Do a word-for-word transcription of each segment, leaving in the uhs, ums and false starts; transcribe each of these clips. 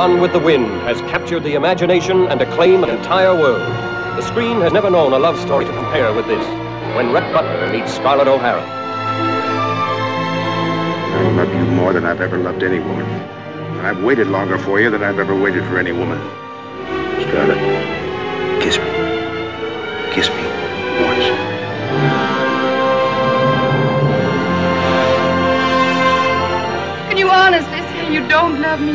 Gone with the Wind has captured the imagination and acclaimed an entire world. The screen has never known a love story to compare with this, when Rhett Butler meets Scarlett O'Hara. I love you more than I've ever loved any woman. And I've waited longer for you than I've ever waited for any woman. Scarlett, kiss me. Kiss me once. Honestly, say you don't love me.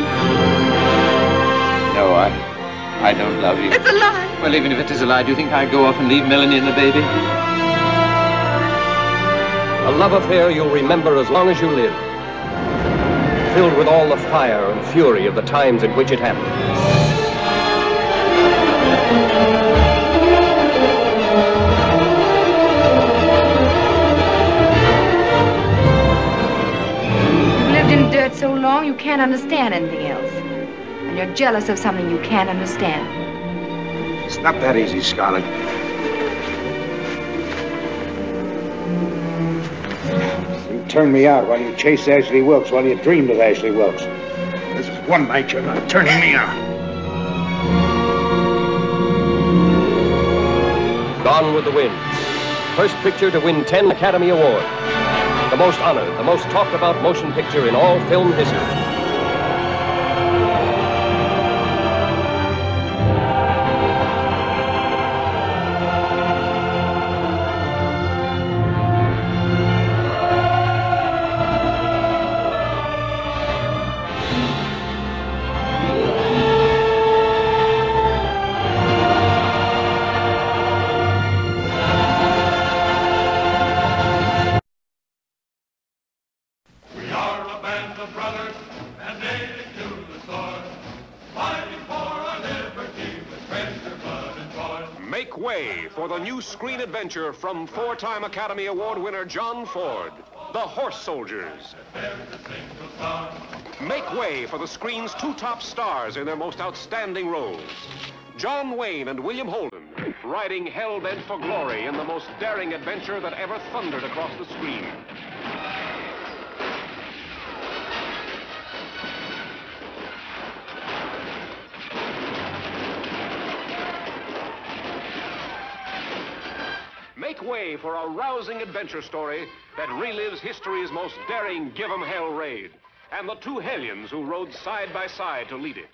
No, I, I don't love you. It's a lie. Well, even if it is a lie, do you think I'd go off and leave Melanie and the baby? A love affair you'll remember as long as you live. Filled with all the fire and fury of the times in which it happened. So long you can't understand anything else. And you're jealous of something you can't understand. It's not that easy, Scarlett. You turned me out while you chased Ashley Wilkes, while you dreamed of Ashley Wilkes. This is one night you're not turning me out. Gone with the Wind. First picture to win ten Academy Awards. The most honored, the most talked about motion picture in all film history. Screen adventure from four-time Academy Award winner John Ford, The Horse Soldiers. Make way for the screen's two top stars in their most outstanding roles. John Wayne and William Holden, riding hell-bent for glory in the most daring adventure that ever thundered across the screen. Way for a rousing adventure story that relives history's most daring give-em hell raid and the two hellions who rode side by side to lead it.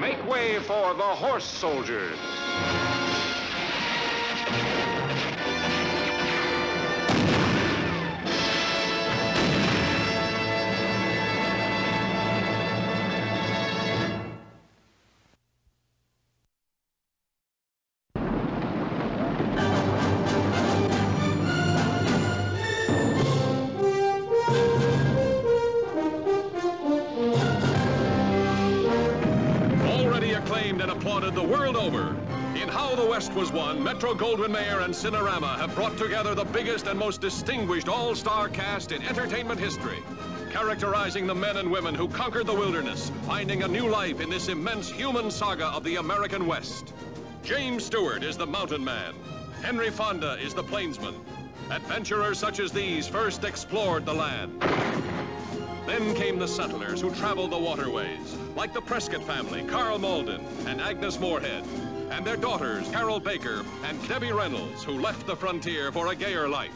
Make way for The Horse Soldiers. Was Won, Metro-Goldwyn-Mayer and Cinerama have brought together the biggest and most distinguished all-star cast in entertainment history, characterizing the men and women who conquered the wilderness, finding a new life in this immense human saga of the American West. James Stewart is the mountain man. Henry Fonda is the plainsman. Adventurers such as these first explored the land. Then came the settlers who traveled the waterways, like the Prescott family, Carl Malden and Agnes Moorhead, and their daughters, Carol Baker and Debbie Reynolds, who left the frontier for a gayer life.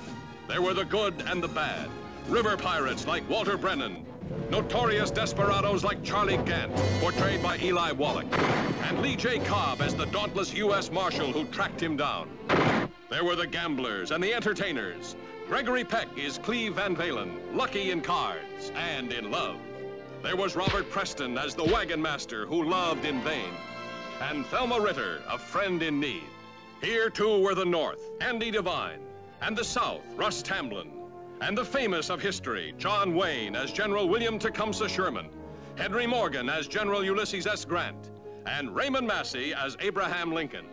There were the good and the bad. River pirates like Walter Brennan. Notorious desperados like Charlie Gant, portrayed by Eli Wallach. And Lee J. Cobb as the dauntless U S Marshal who tracked him down. There were the gamblers and the entertainers. Gregory Peck is Cleve Van Valen, lucky in cards and in love. There was Robert Preston as the wagon master who loved in vain. And Thelma Ritter, a friend in need. Here, too, were the North, Andy Devine, and the South, Russ Tamblyn, and the famous of history, John Wayne as General William Tecumseh Sherman, Henry Morgan as General Ulysses S. Grant, and Raymond Massey as Abraham Lincoln.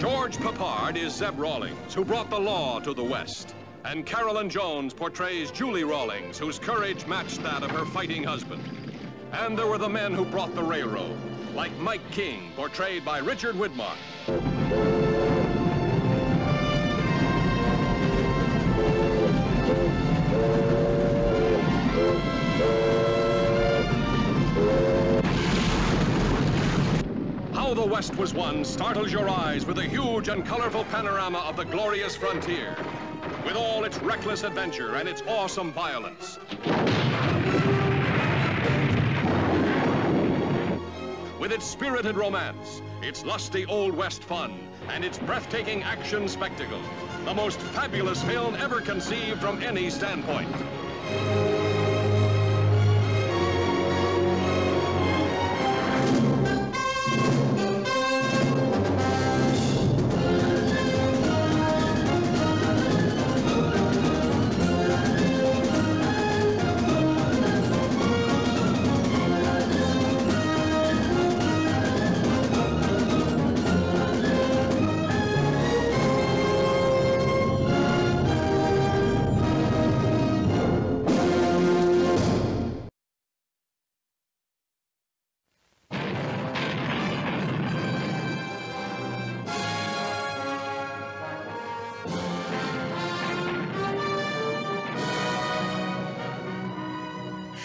George Peppard is Zeb Rawlings, who brought the law to the West. And Carolyn Jones portrays Julie Rawlings, whose courage matched that of her fighting husband. And there were the men who brought the railroad, like Mike King, portrayed by Richard Widmark. How the West Was Won startles your eyes with a huge and colorful panorama of the glorious frontier, with all its reckless adventure and its awesome violence. With its spirited romance, its lusty Old West fun, and its breathtaking action spectacle, the most fabulous film ever conceived from any standpoint.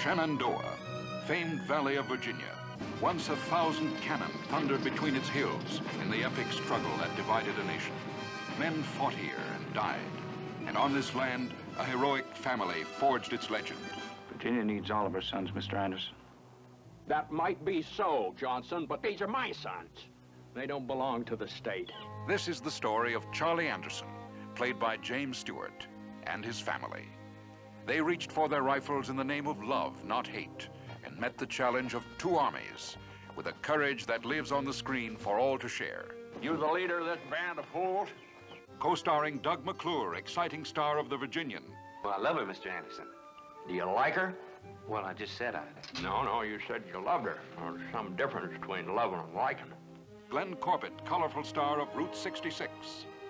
Shenandoah, famed valley of Virginia. Once a thousand cannon thundered between its hills in the epic struggle that divided a nation. Men fought here and died. And on this land, a heroic family forged its legend. Virginia needs all of her sons, Mister Anderson. That might be so, Johnson, but these are my sons. They don't belong to the state. This is the story of Charlie Anderson, played by James Stewart, and his family. They reached for their rifles in the name of love, not hate, and met the challenge of two armies with a courage that lives on the screen for all to share. You the leader of this band of fools? Co-starring Doug McClure, exciting star of The Virginian. Well, I love her, Mister Anderson. Do you like her? Well, I just said I did. No, no, you said you loved her. There's some difference between loving and liking. Glenn Corbett, colorful star of Route sixty-six.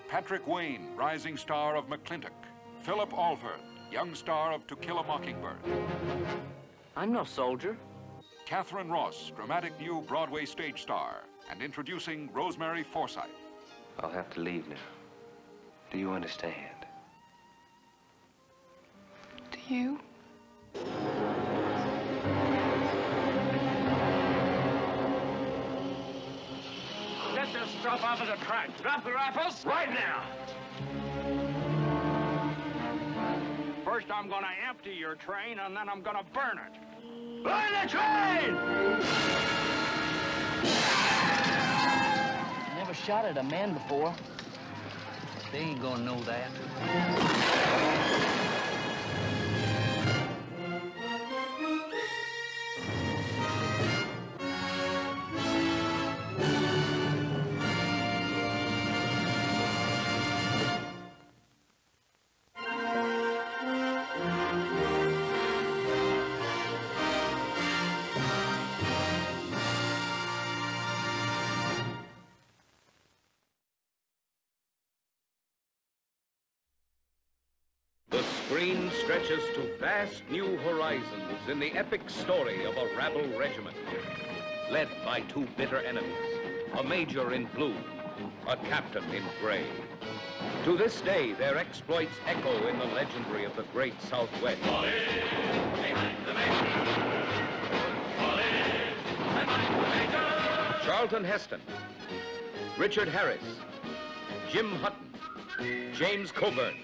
Patrick Wayne, rising star of McClintock. Philip Alford, young star of To Kill a Mockingbird. I'm no soldier. Catherine Ross, dramatic new Broadway stage star, and introducing Rosemary Forsythe. I'll have to leave now. Do you understand? Do you? Get this stuff off of the track. Drop the rifles right now. First, I'm gonna empty your train, and then I'm gonna burn it. Burn the train! I never shot at a man before. They ain't gonna know that. Green stretches to vast new horizons in the epic story of a rebel regiment, led by two bitter enemies, a major in blue, a captain in gray. To this day, their exploits echo in the legendary of the great Southwest. Fall in, behind the major. Fall in, behind the major. Charlton Heston, Richard Harris, Jim Hutton, James Coburn,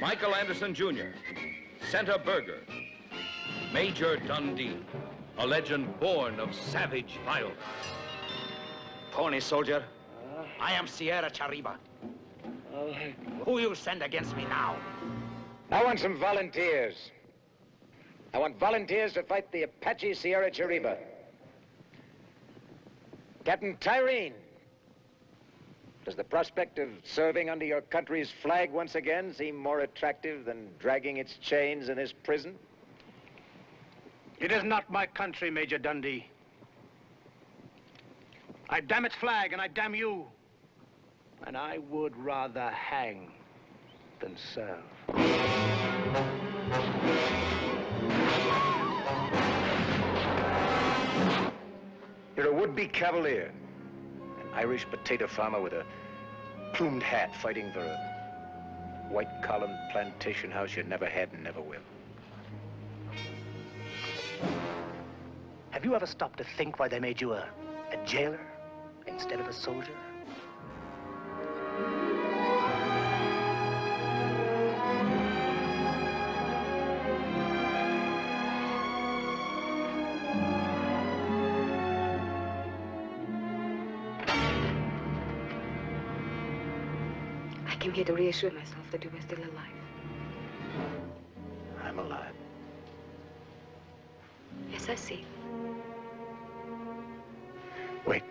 Michael Anderson, Junior, Senta Berger, Major Dundee, a legend born of savage violence. Pony soldier, I am Sierra Chariba. Who you send against me now? I want some volunteers. I want volunteers to fight the Apache Sierra Chariba. Captain Tyreen. Does the prospect of serving under your country's flag once again seem more attractive than dragging its chains in this prison? It is not my country, Major Dundee. I damn its flag and I damn you. And I would rather hang than serve. You're a would-be cavalier, an Irish potato farmer with a plumed hat fighting for a white-column plantation house you never had and never will. Have you ever stopped to think why they made you a, a jailer instead of a soldier? I came here to reassure myself that you were still alive. I'm alive. Yes, I see. Wait.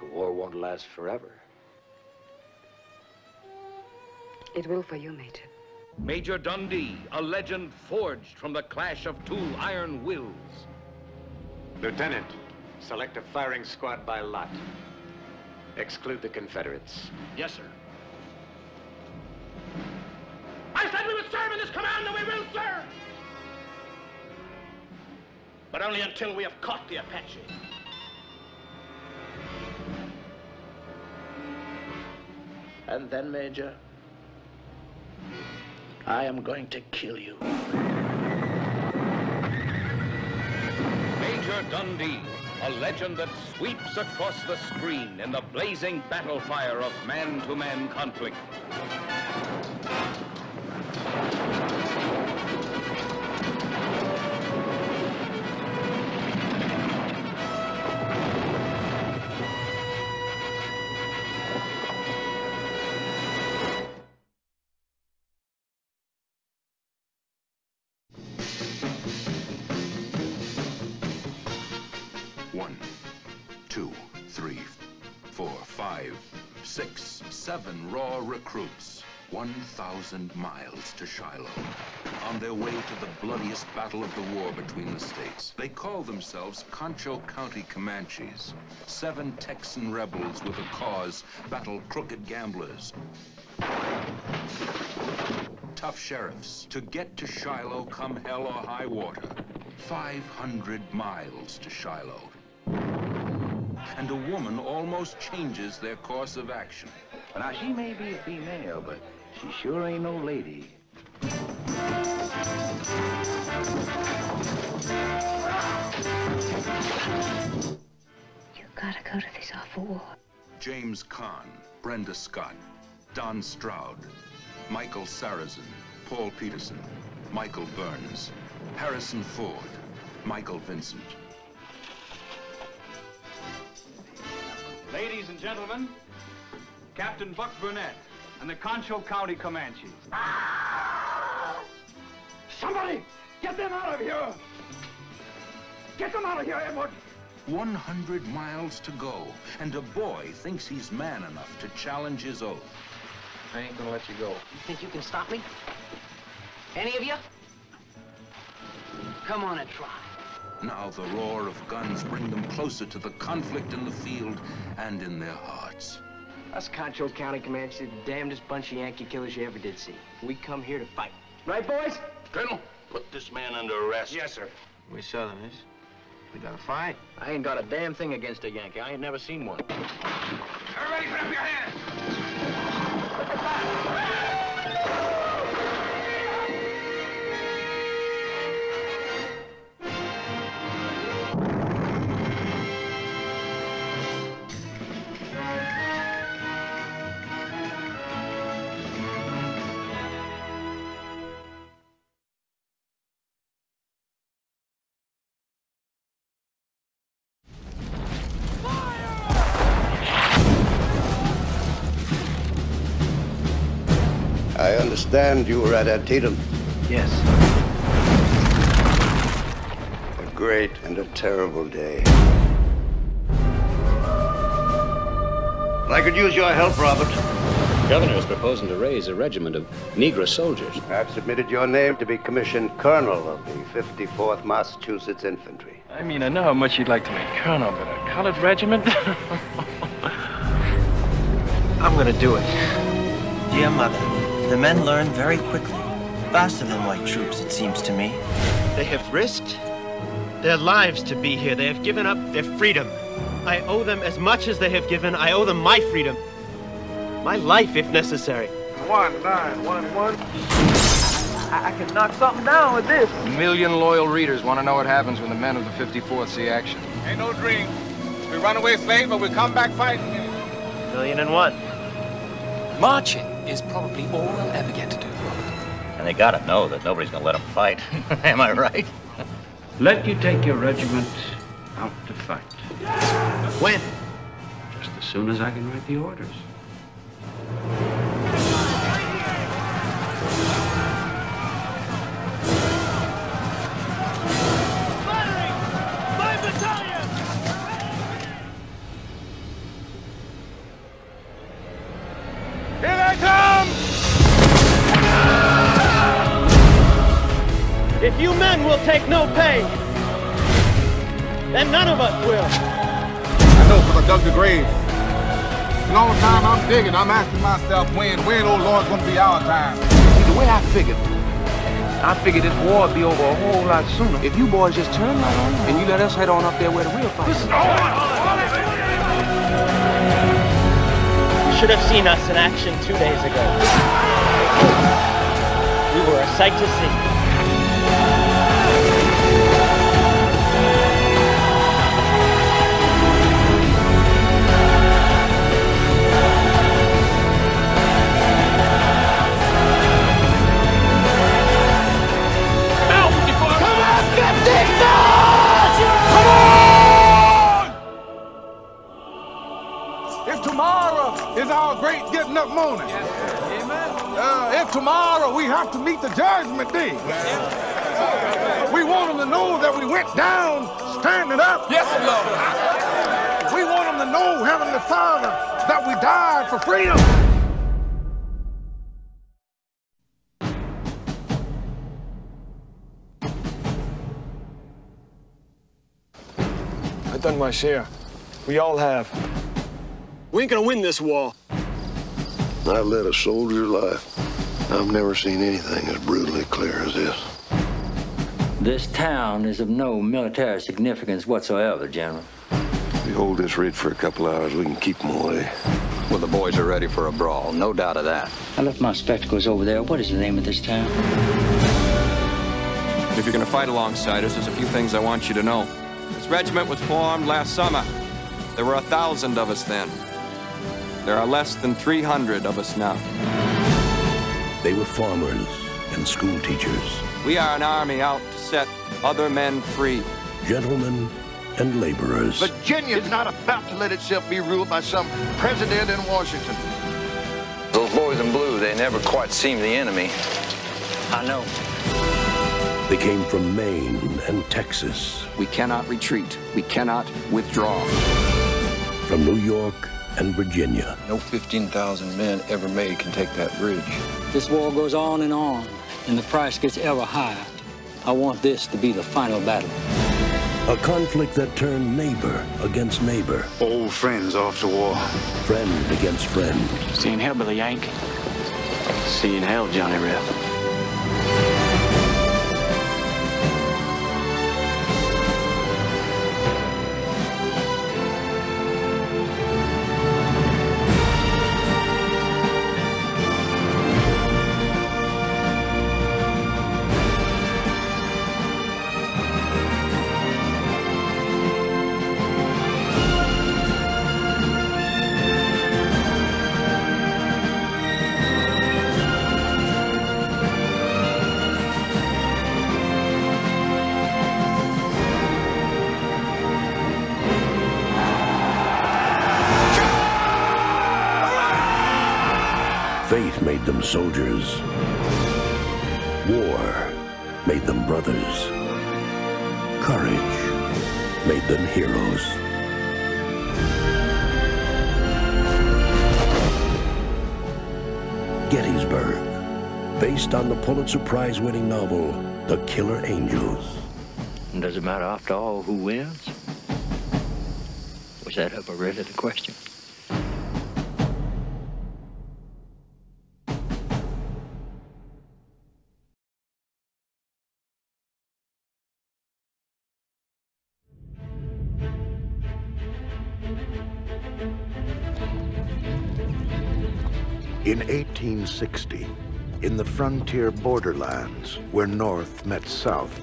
The war won't last forever. It will for you, Major. Major Dundee, a legend forged from the clash of two iron wills. Lieutenant, select a firing squad by lot. Exclude the Confederates. Yes, sir. I said we would serve in this command, and we will serve! But only until we have caught the Apache. And then, Major, I am going to kill you. Major Dundee, a legend that sweeps across the screen in the blazing battle fire of man-to-man conflict. Seven raw recruits, one thousand miles to Shiloh, on their way to the bloodiest battle of the war between the states. They call themselves Concho County Comanches, seven Texan rebels with a cause, battle crooked gamblers, tough sheriffs, to get to Shiloh come hell or high water. five hundred miles to Shiloh. And a woman almost changes their course of action. Now, she may be a female, but she sure ain't no lady. You gotta go to this awful war. James Caan, Brenda Scott, Don Stroud, Michael Sarrazin, Paul Peterson, Michael Burns, Harrison Ford, Michael Vincent. Ladies and gentlemen, Captain Buck Burnett and the Concho County Comanches. Ah! Somebody, get them out of here! Get them out of here, Edward! one hundred miles to go, and a boy thinks he's man enough to challenge his oath. I ain't gonna let you go. You think you can stop me? Any of you? Come on and try. Now the roar of guns bring them closer to the conflict in the field and in their hearts. Us Concho County Comanches are the damnedest bunch of Yankee killers you ever did see. We come here to fight. Right, boys? Colonel, put this man under arrest. Yes, sir. We Southerners, we gotta fight. I ain't got a damn thing against a Yankee. I ain't never seen one. Everybody put up your hands! Put the fire. I understand you were at Antietam. Yes. A great and a terrible day. I could use your help, Robert. The governor is proposing to raise a regiment of Negro soldiers. I've submitted your name to be commissioned colonel of the fifty-fourth Massachusetts Infantry. I mean, I know how much you'd like to make colonel, but a colored regiment? I'm gonna do it. Dear Mother. The men learned very quickly, faster than white troops, it seems to me. They have risked their lives to be here. They have given up their freedom. I owe them as much as they have given. I owe them my freedom, my life, if necessary. One, nine, one, one. I, I can knock something down with this. A million loyal readers want to know what happens when the men of the fifty-fourth see action. Ain't no dream. We run away slave, but we come back fighting. A million and one. Marching is probably all they'll ever get to do. And they gotta know that nobody's gonna let them fight. Am I right? Let you take your regiment out to fight. Yeah! When? Just as soon as I can write the orders. If you men will take no pay, then none of us will. I know, because I dug the grave. Long time I'm digging, I'm asking myself, when, when, oh Lord, it's going to be our time? See, the way I figured, I figured this war would be over a whole lot sooner if you boys just turn right on and you let us head on up there where the real fight is. You should have seen us in action two days ago. We were a sight to see. It's our great getting up morning. Yes, sir. Amen. Uh, if tomorrow we have to meet the judgment day, yes, we want them to know that we went down standing up. Yes, Lord. We want them to know, Heavenly Father, that we died for freedom. I've done my share. We all have. We ain't gonna win this war. I led a soldier's life. I've never seen anything as brutally clear as this. This town is of no military significance whatsoever, General. If we hold this ridge for a couple hours, we can keep them away. Well, the boys are ready for a brawl, no doubt of that. I left my spectacles over there. What is the name of this town? If you're gonna fight alongside us, there's a few things I want you to know. This regiment was formed last summer. There were a thousand of us then. There are less than three hundred of us now. They were farmers and school teachers. We are an army out to set other men free. Gentlemen and laborers. Virginia is not about to let itself be ruled by some president in Washington. Those boys in blue, they never quite seemed the enemy. I know. They came from Maine and Texas. We cannot retreat. We cannot withdraw. From New York and Virginia. No fifteen thousand men ever made can take that bridge. This war goes on and on, and the price gets ever higher. I want this to be the final battle. A conflict that turned neighbor against neighbor. Old friends off to war. Friend against friend. Seen hell, Billy Yank. Seen hell, Johnny Reb. Them soldiers. War made them brothers. Courage made them heroes. Gettysburg, based on the Pulitzer Prize winning novel, The Killer Angels. And does it matter after all who wins? Was that ever really the question? In eighteen sixty, in the frontier borderlands where North met South,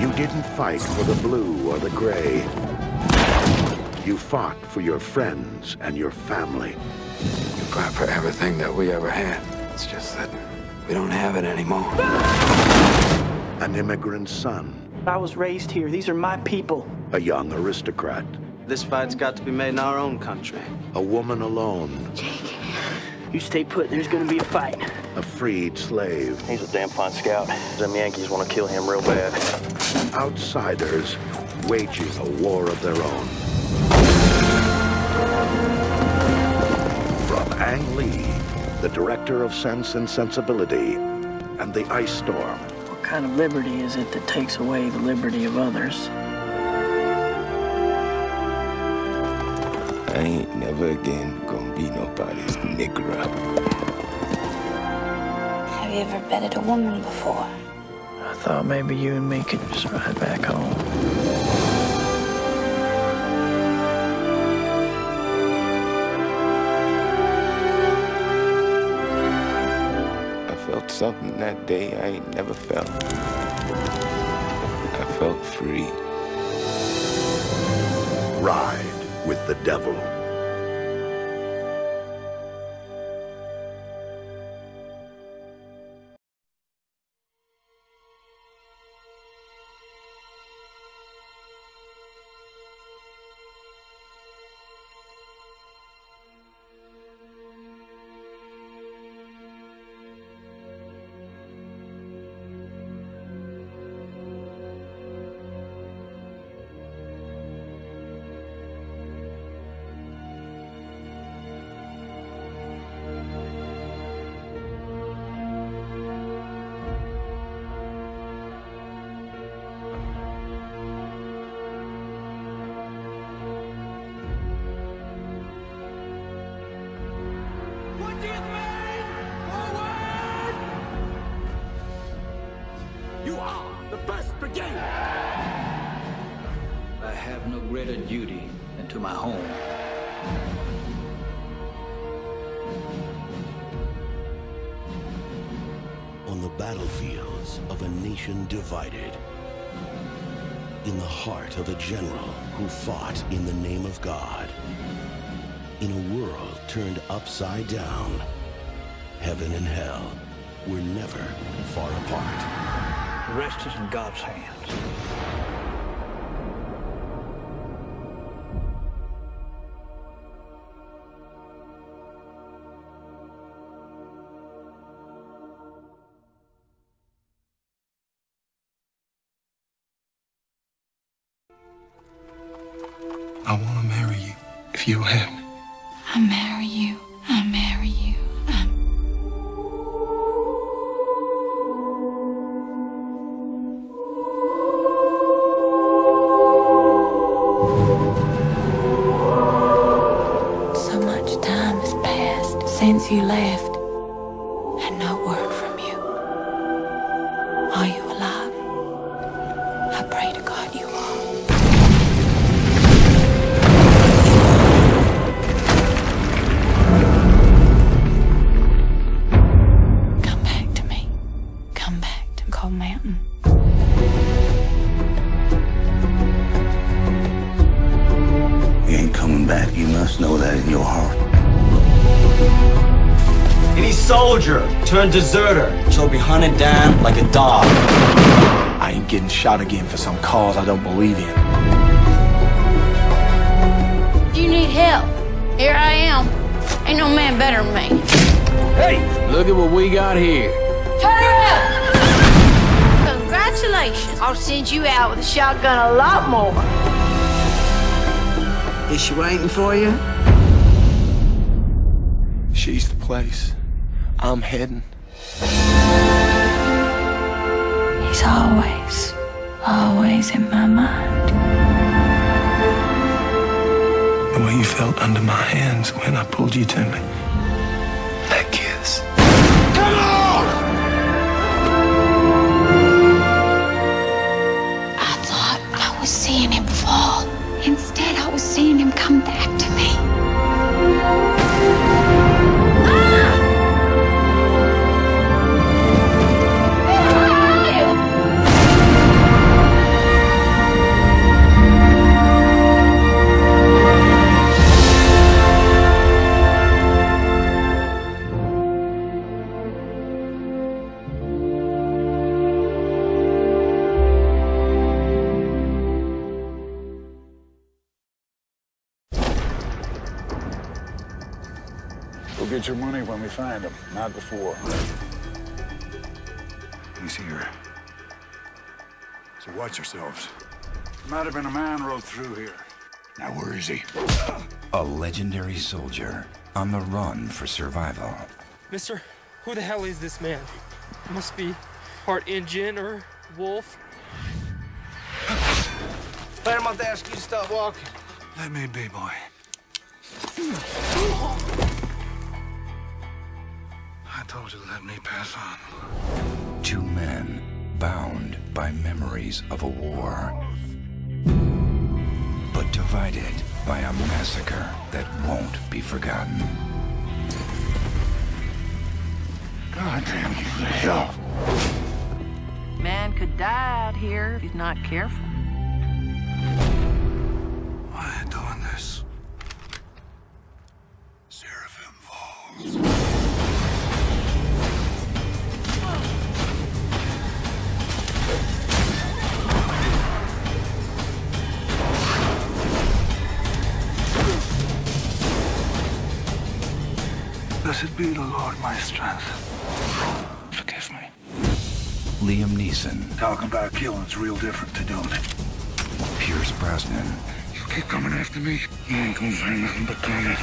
you didn't fight for the blue or the gray. You fought for your friends and your family. You fought for everything that we ever had. It's just that we don't have it anymore. An immigrant son. I was raised here. These are my people. A young aristocrat. This fight's got to be made in our own country. A woman alone. Jake, you stay put. There's going to be a fight. A freed slave. He's a damn fine scout. Them Yankees want to kill him real bad. Outsiders waging a war of their own. From Ang Lee, the director of Sense and Sensibility and The Ice Storm. What kind of liberty is it that takes away the liberty of others? I ain't never again gonna be nobody's nigger. Have you ever petted a woman before? I thought maybe you and me could just ride back home. I felt something that day I ain't never felt. I felt free. Ride with the devil. Divided. In the heart of a general who fought in the name of God. In a world turned upside down, heaven and hell were never far apart. The rest is in God's hands. If you have me. I marry you. I marry you. I'm... So much time has passed since you left. Turned deserter, she'll be hunted down like a dog. I ain't getting shot again for some cause I don't believe in. Do you need help? Here I am. Ain't no man better than me. Hey, look at what we got here. Turn around! Congratulations. I'll send you out with a shotgun a lot more. Is she waiting for you? She's the place I'm heading. He's always, always in my mind. The way you felt under my hands when I pulled you to me. That kiss. Come on! I thought I was seeing him fall. He We'll get your money when we find him, not before. He's here. So watch yourselves. Might have been a man rode through here. Now where is he? A legendary soldier on the run for survival. Mister, who the hell is this man? Must be part Injun or wolf. I'm about to ask you to stop walking. Let me be, boy. I told you to let me pass on. Two men bound by memories of a war, but divided by a massacre that won't be forgotten. God damn you, the hell! Man could die out here if he's not careful. Why are you doing this? Seraphim Falls. Blessed be the Lord, my strength. Forgive me. Liam Neeson. Talking about killing's real different to doing it. Pierce Brosnan. Keep coming after me. You ain't gonna find nothing but pain.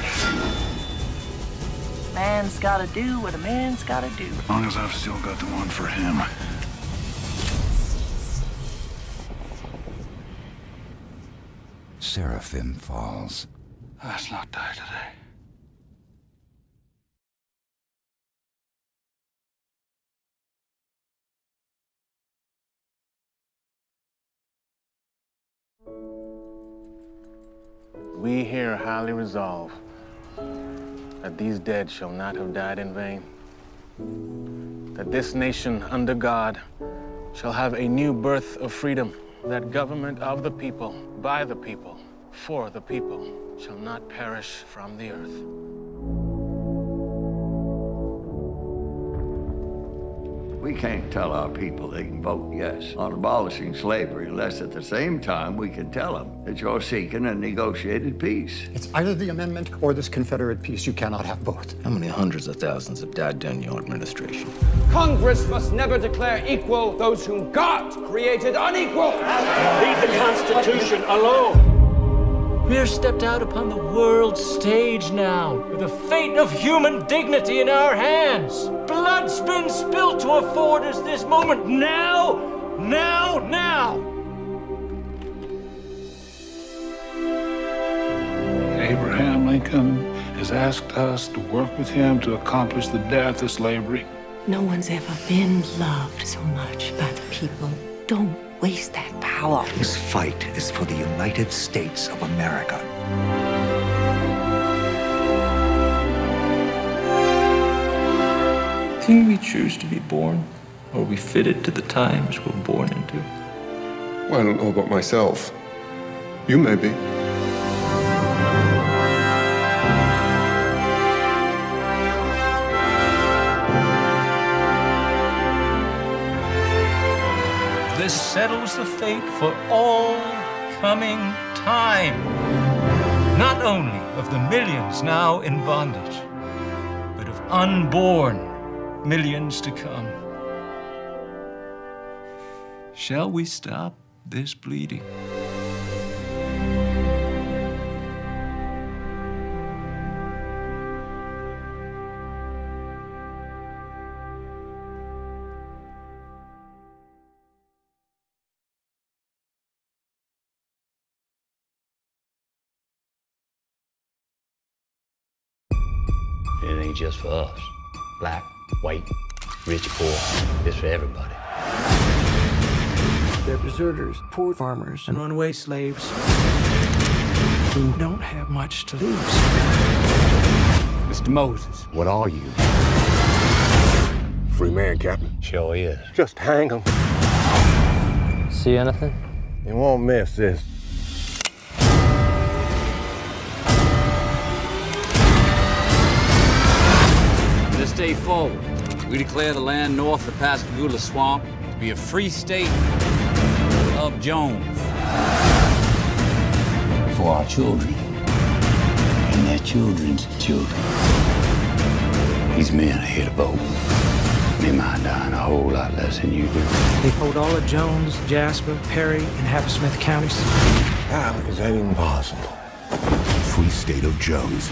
Man's gotta do what a man's gotta do. As long as I've still got the one for him. Seraphim Falls. Let's not die today. We here highly resolve that these dead shall not have died in vain, that this nation under God shall have a new birth of freedom, that government of the people, by the people, for the people, shall not perish from the earth. We can't tell our people they can vote yes on abolishing slavery unless at the same time we can tell them that you're seeking a negotiated peace. It's either the amendment or this Confederate peace. You cannot have both. How many hundreds of thousands have died during your administration? Congress must never declare equal those whom God created unequal. Leave the Constitution alone. We are stepped out upon the world stage now, with the fate of human dignity in our hands. Blood's been spilled to afford us this moment. Now, now, now. Abraham Lincoln has asked us to work with him to accomplish the death of slavery. No one's ever been loved so much by the people. Don't waste that power. This fight is for the United States of America. Can we choose to be born, or are we fitted to the times we're born into? Well, I don't know about myself. You may be. This settles the fate for all coming time, not only of the millions now in bondage, but of unborn millions to come. Shall we stop this bleeding? Just for us. Black, white, rich, poor. It's for everybody. They're deserters, poor farmers, and runaway slaves who don't have much to lose. Mister Moses. What are you? Free man, Captain. Sure is. Just hang them. See anything? You won't miss this. Day forward, we declare the land north of Pascagoula Swamp to be a free state of Jones. For our children and their children's children. These men hit a boat. They might die in a whole lot less than you do. They hold all of Jones, Jasper, Perry, and Happersmith counties. How is that even possible? Free State of Jones.